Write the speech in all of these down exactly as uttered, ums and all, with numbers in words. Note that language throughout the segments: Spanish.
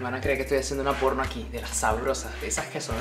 Van a creer que estoy haciendo una porno aquí, de las sabrosas, de esas que son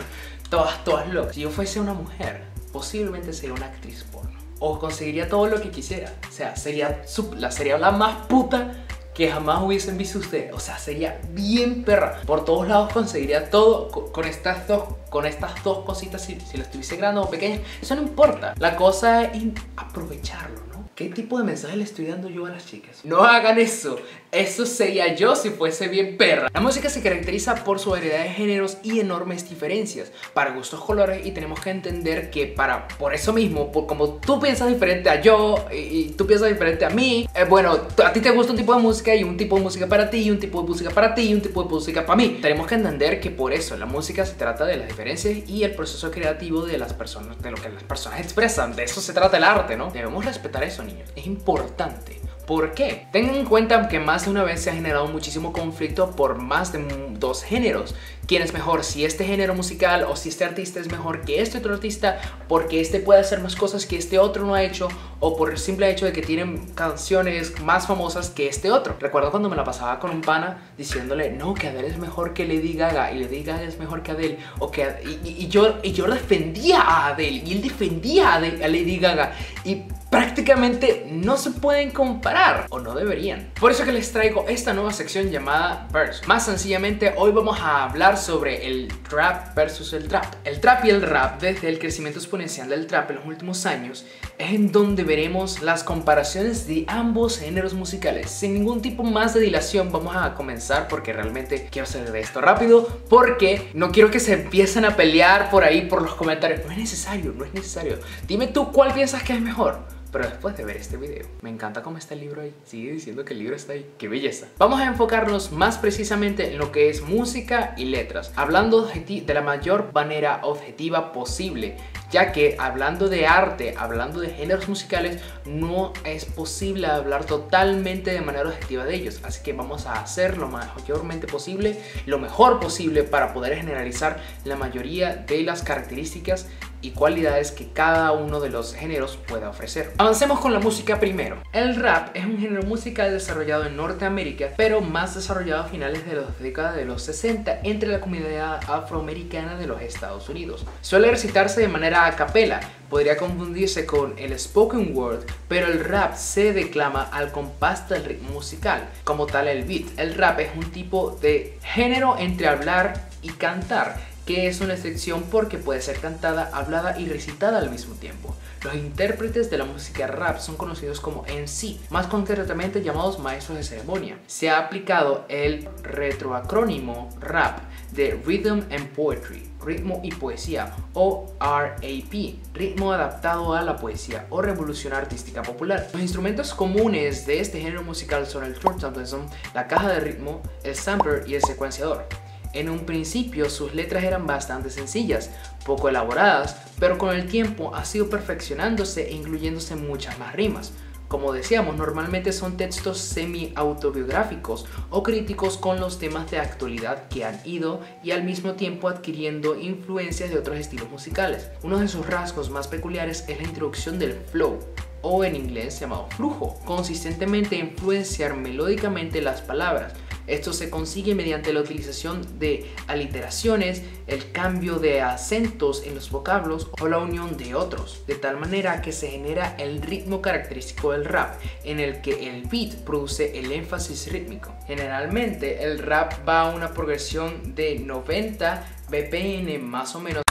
todas, todas locas. Si yo fuese una mujer, posiblemente sería una actriz porno. O conseguiría todo lo que quisiera. O sea, sería, la, sería la más puta que jamás hubiesen visto ustedes. O sea, sería bien perra. Por todos lados conseguiría todo con, con, estas, dos, con estas dos cositas. Si, si lo estuviese grande o pequeño, eso no importa. La cosa es aprovecharlo, ¿no? ¿Qué tipo de mensaje le estoy dando yo a las chicas? No hagan eso. Eso sería yo si fuese bien perra. La música se caracteriza por su variedad de géneros y enormes diferencias para gustos, colores, y tenemos que entender que para, por eso mismo, por como tú piensas diferente a yo y, y tú piensas diferente a mí, eh, bueno, a ti te gusta un tipo de música y un tipo de música para ti y un tipo de música para ti y un tipo de música para mí. Tenemos que entender que por eso la música se trata de las diferencias y el proceso creativo de las personas, de lo que las personas expresan. De eso se trata el arte, ¿no? Debemos respetar eso, niños. Es importante. ¿Por qué? Tengan en cuenta que más de una vez se ha generado muchísimo conflicto por más de dos géneros. ¿Quién es mejor? Si este género musical o si este artista es mejor que este otro artista porque este puede hacer más cosas que este otro no ha hecho, o por el simple hecho de que tienen canciones más famosas que este otro. Recuerdo cuando me la pasaba con un pana diciéndole, no, que Adele es mejor que Lady Gaga y Lady Gaga es mejor que Adele, o que Adele, y, y, y, yo, y yo defendía a Adele y él defendía a, Adele, a Lady Gaga, y prácticamente no se pueden comparar, o no deberían. Por eso que les traigo esta nueva sección llamada Verse. Más sencillamente, hoy vamos a hablar sobre el rap versus el trap. El trap y el rap, desde el crecimiento exponencial del trap en los últimos años, es en donde veremos las comparaciones de ambos géneros musicales. Sin ningún tipo más de dilación vamos a comenzar, porque realmente quiero hacer de esto rápido, porque no quiero que se empiecen a pelear por ahí por los comentarios. No es necesario, no es necesario. Dime tú cuál piensas que es mejor. Pero después de ver este video, me encanta cómo está el libro ahí. Sigue diciendo que el libro está ahí, qué belleza. Vamos a enfocarnos más precisamente en lo que es música y letras, hablando de la mayor manera objetiva posible, ya que hablando de arte, hablando de géneros musicales, no es posible hablar totalmente de manera objetiva de ellos. Así que vamos a hacer lo mayormente posible, lo mejor posible, para poder generalizar la mayoría de las características y cualidades que cada uno de los géneros pueda ofrecer. Avancemos con la música primero. El rap es un género musical desarrollado en Norteamérica, pero más desarrollado a finales de las décadas de los sesenta entre la comunidad afroamericana de los Estados Unidos. Suele recitarse de manera a capela, podría confundirse con el spoken word, pero el rap se declama al compás del ritmo musical, como tal el beat. El rap es un tipo de género entre hablar y cantar, que es una excepción porque puede ser cantada, hablada y recitada al mismo tiempo. Los intérpretes de la música rap son conocidos como M C, más concretamente llamados maestros de ceremonia. Se ha aplicado el retroacrónimo rap de Rhythm and Poetry, ritmo y poesía, o R A P, ritmo adaptado a la poesía o revolución artística popular. Los instrumentos comunes de este género musical son el turntablism, la caja de ritmo, el sampler y el secuenciador. En un principio sus letras eran bastante sencillas, poco elaboradas, pero con el tiempo ha sido perfeccionándose e incluyéndose muchas más rimas. Como decíamos, normalmente son textos semi-autobiográficos o críticos con los temas de actualidad que han ido y al mismo tiempo adquiriendo influencias de otros estilos musicales. Uno de sus rasgos más peculiares es la introducción del flow, o en inglés llamado flujo, consistentemente influenciar melódicamente las palabras. Esto se consigue mediante la utilización de aliteraciones, el cambio de acentos en los vocablos o la unión de otros, de tal manera que se genera el ritmo característico del rap, en el que el beat produce el énfasis rítmico. Generalmente el rap va a una progresión de noventa B P M más o menos.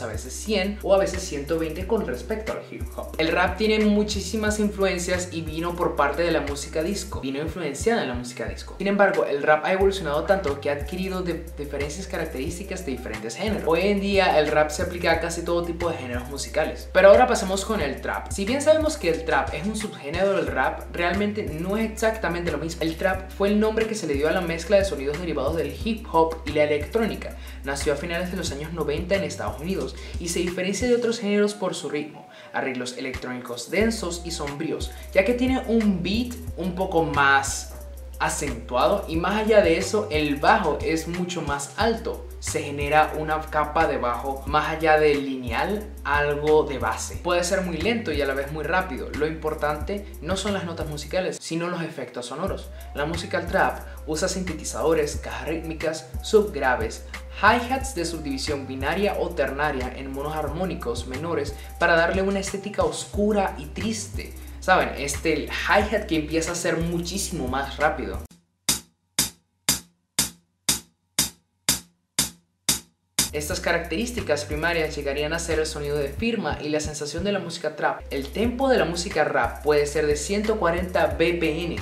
A veces cien o a veces ciento veinte con respecto al hip hop. El rap tiene muchísimas influencias y vino por parte de la música disco, vino influenciada en la música disco. Sin embargo, el rap ha evolucionado tanto que ha adquirido de diferentes características de diferentes géneros. Hoy en día el rap se aplica a casi todo tipo de géneros musicales. Pero ahora pasemos con el trap. Si bien sabemos que el trap es un subgénero del rap, realmente no es exactamente lo mismo. El trap fue el nombre que se le dio a la mezcla de sonidos derivados del hip hop y la electrónica. Nació a finales de los años noventa en Estados Unidos y se diferencia de otros géneros por su ritmo, arreglos electrónicos densos y sombríos, ya que tiene un beat un poco más acentuado, y más allá de eso el bajo es mucho más alto, se genera una capa de bajo más allá del lineal, algo de base. Puede ser muy lento y a la vez muy rápido. Lo importante no son las notas musicales, sino los efectos sonoros. La música trap usa sintetizadores, cajas rítmicas, subgraves, hi-hats de subdivisión binaria o ternaria en monos armónicos menores para darle una estética oscura y triste. Saben, este el hi-hat que empieza a ser muchísimo más rápido. Estas características primarias llegarían a ser el sonido de firma y la sensación de la música trap. El tempo de la música rap puede ser de ciento cuarenta B P M.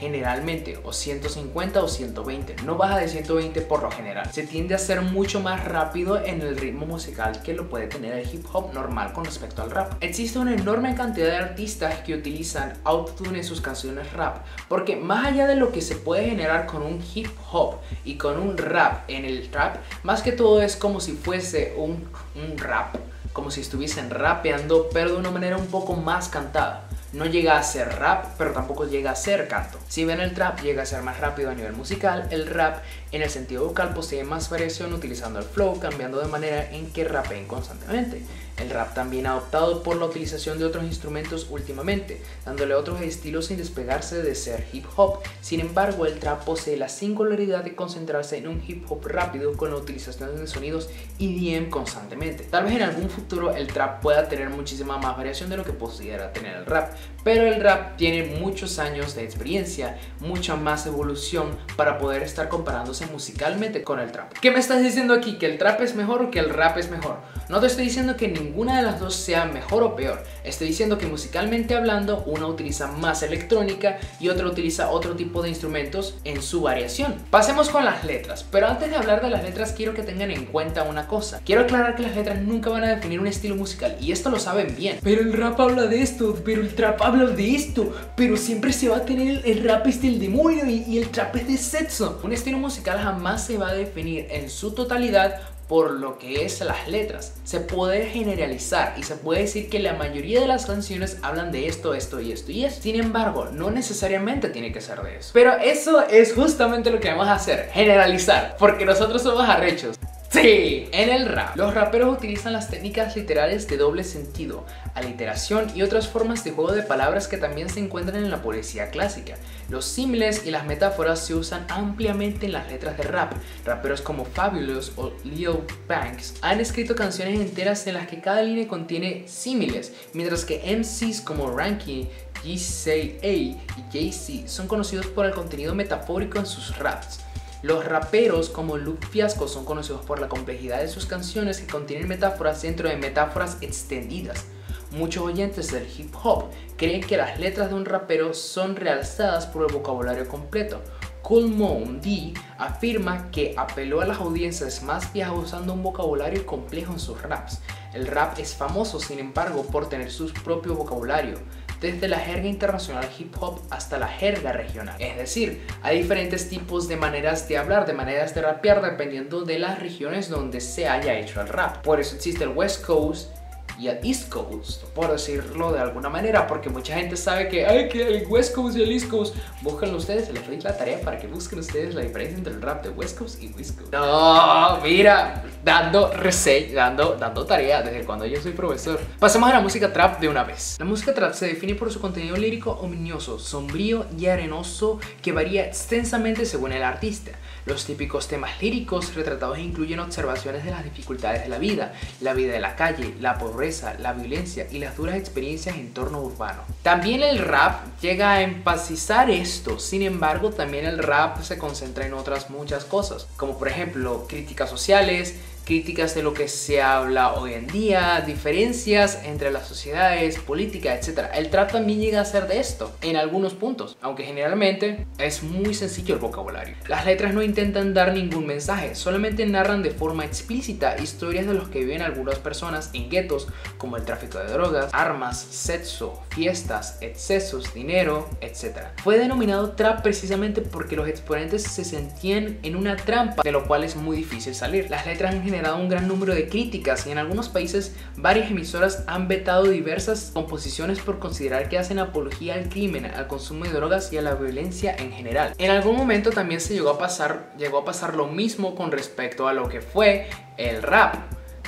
Generalmente, o ciento cincuenta o ciento veinte, no baja de ciento veinte por lo general. Se tiende a ser mucho más rápido en el ritmo musical que lo puede tener el hip hop normal con respecto al rap. Existe una enorme cantidad de artistas que utilizan autotune en sus canciones rap, porque más allá de lo que se puede generar con un hip hop y con un rap en el trap, más que todo es como si fuese un, un rap, como si estuviesen rapeando, pero de una manera un poco más cantada. No llega a ser rap, pero tampoco llega a ser canto. Si ven, el trap llega a ser más rápido a nivel musical, el rap en el sentido vocal posee más variación utilizando el flow, cambiando de manera en que rapeen constantemente. El rap también ha optado por la utilización de otros instrumentos últimamente, dándole otros estilos sin despegarse de ser hip hop. Sin embargo, el trap posee la singularidad de concentrarse en un hip hop rápido con la utilización de sonidos E D M constantemente. Tal vez en algún futuro el trap pueda tener muchísima más variación de lo que pudiera tener el rap, pero el rap tiene muchos años de experiencia, mucha más evolución para poder estar comparándose musicalmente con el trap. ¿Qué me estás diciendo aquí? ¿Que el trap es mejor o que el rap es mejor? No te estoy diciendo que ninguna de las dos sea mejor o peor. Estoy diciendo que musicalmente hablando, una utiliza más electrónica y otra utiliza otro tipo de instrumentos en su variación. Pasemos con las letras, pero antes de hablar de las letras quiero que tengan en cuenta una cosa. Quiero aclarar que las letras nunca van a definir un estilo musical, y esto lo saben bien. Pero el rap habla de esto, pero el trap habla de esto, pero siempre se va a tener el rap es del demonio y, y el trap es de sexo. Un estilo musical jamás se va a definir en su totalidad por lo que es las letras. Se puede generalizar y se puede decir que la mayoría de las canciones hablan de esto, esto y esto y esto. Sin embargo, no necesariamente tiene que ser de eso. Pero eso es justamente lo que vamos a hacer, generalizar, porque nosotros somos arrechos. Sí, en el rap, los raperos utilizan las técnicas literales de doble sentido, aliteración y otras formas de juego de palabras que también se encuentran en la poesía clásica. Los símiles y las metáforas se usan ampliamente en las letras de rap. Raperos como Fabulous o Lil Banks han escrito canciones enteras en las que cada línea contiene símiles, mientras que M Cs como Ranky, G C A y Jay-Z son conocidos por el contenido metafórico en sus raps. Los raperos como Lupe Fiasco son conocidos por la complejidad de sus canciones que contienen metáforas dentro de metáforas extendidas. Muchos oyentes del hip hop creen que las letras de un rapero son realzadas por el vocabulario completo. Kool Moe D afirma que apeló a las audiencias más viejas usando un vocabulario complejo en sus raps. El rap es famoso, sin embargo, por tener su propio vocabulario, desde la jerga internacional hip hop hasta la jerga regional. Es decir, hay diferentes tipos de maneras de hablar, de maneras de rapear, dependiendo de las regiones donde se haya hecho el rap. Por eso existe el West Coast y el East Coast, por decirlo de alguna manera, porque mucha gente sabe que hay que el West Coast y el East Coast. Búsquenlo ustedes, les doy la tarea para que busquen ustedes la diferencia entre el rap de West Coast y West Coast. No, mira, dando reseña, dando, dando tarea desde cuando yo soy profesor. Pasemos a la música trap de una vez. La música trap se define por su contenido lírico ominoso, sombrío y arenoso que varía extensamente según el artista. Los típicos temas líricos retratados incluyen observaciones de las dificultades de la vida, la vida de la calle, la pobreza, la violencia y las duras experiencias en entorno urbano. También el rap llega a enfatizar esto, sin embargo también el rap se concentra en otras muchas cosas, como por ejemplo críticas sociales, críticas de lo que se habla hoy en día, diferencias entre las sociedades, política, etcétera. El trap también llega a ser de esto en algunos puntos, aunque generalmente es muy sencillo el vocabulario. Las letras no intentan dar ningún mensaje, solamente narran de forma explícita historias de los que viven algunas personas en guetos, como el tráfico de drogas, armas, sexo, fiestas, excesos, dinero, etcétera. Fue denominado trap precisamente porque los exponentes se sentían en una trampa de lo cual es muy difícil salir. Las letras en general generado un gran número de críticas y en algunos países varias emisoras han vetado diversas composiciones por considerar que hacen apología al crimen, al consumo de drogas y a la violencia en general. En algún momento también se llegó a pasar, llegó a pasar lo mismo con respecto a lo que fue el rap.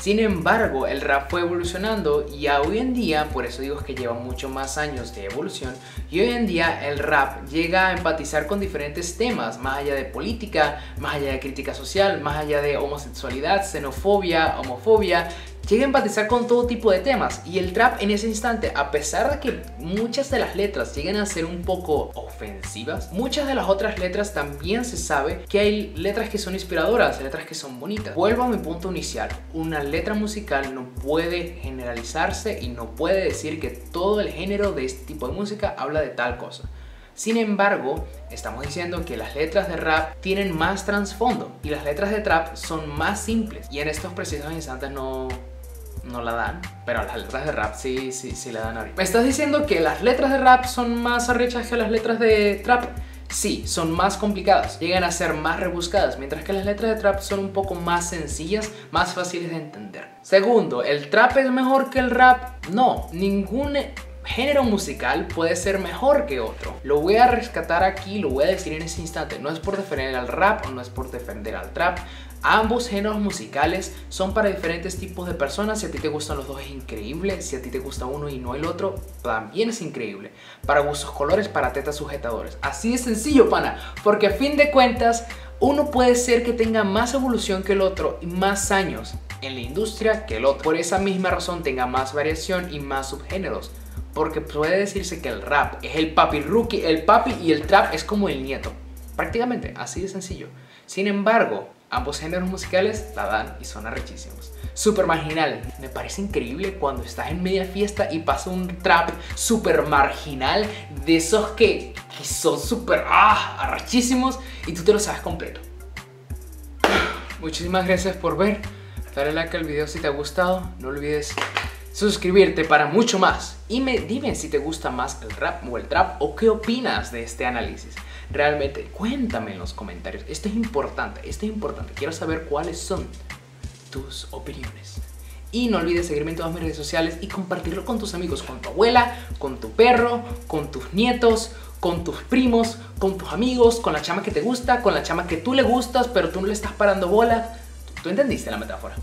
Sin embargo, el rap fue evolucionando y hoy en día, por eso digo que lleva muchos más años de evolución, y hoy en día el rap llega a empatizar con diferentes temas, más allá de política, más allá de crítica social, más allá de homosexualidad, xenofobia, homofobia, llega a empatizar con todo tipo de temas. Y el trap en ese instante, a pesar de que muchas de las letras llegan a ser un poco ofensivas, muchas de las otras letras también se sabe que hay letras que son inspiradoras, letras que son bonitas. Vuelvo a mi punto inicial, una letra musical no puede generalizarse y no puede decir que todo el género de este tipo de música habla de tal cosa. Sin embargo, estamos diciendo que las letras de rap tienen más trasfondo y las letras de trap son más simples, y en estos precisos instantes no... no la dan, pero las letras de rap sí, sí, sí la dan ahorita. ¿Me estás diciendo que las letras de rap son más arrechas que las letras de trap? Sí, son más complicadas, llegan a ser más rebuscadas, mientras que las letras de trap son un poco más sencillas, más fáciles de entender. Segundo, ¿el trap es mejor que el rap? No, ningún género musical puede ser mejor que otro. Lo voy a rescatar aquí, lo voy a decir en ese instante. No es por defender al rap o no es por defender al trap. Ambos géneros musicales son para diferentes tipos de personas. Si a ti te gustan los dos es increíble. Si a ti te gusta uno y no el otro, también es increíble. Para gustos colores, para tetas sujetadores. Así de sencillo, pana. Porque a fin de cuentas, uno puede ser que tenga más evolución que el otro y más años en la industria que el otro. Por esa misma razón tenga más variación y más subgéneros. Porque puede decirse que el rap es el papi rookie, el papi, y el trap es como el nieto. Prácticamente, así de sencillo. Sin embargo, ambos géneros musicales la dan y son arrechísimos. Super marginal. Me parece increíble cuando estás en media fiesta y pasa un trap super marginal de esos que, que son super ah, arrechísimos y tú te lo sabes completo. Muchísimas gracias por ver. Dale like al video si te ha gustado. No olvides suscribirte para mucho más. Y me, dime si te gusta más el rap o el trap, o qué opinas de este análisis. Realmente, cuéntame en los comentarios. Esto es importante, esto es importante. Quiero saber cuáles son tus opiniones. Y no olvides seguirme en todas mis redes sociales y compartirlo con tus amigos, con tu abuela, con tu perro, con tus nietos, con tus primos, con tus amigos, con la chama que te gusta, con la chama que tú le gustas, pero tú no le estás parando bolas. Tú, tú entendiste la metáfora.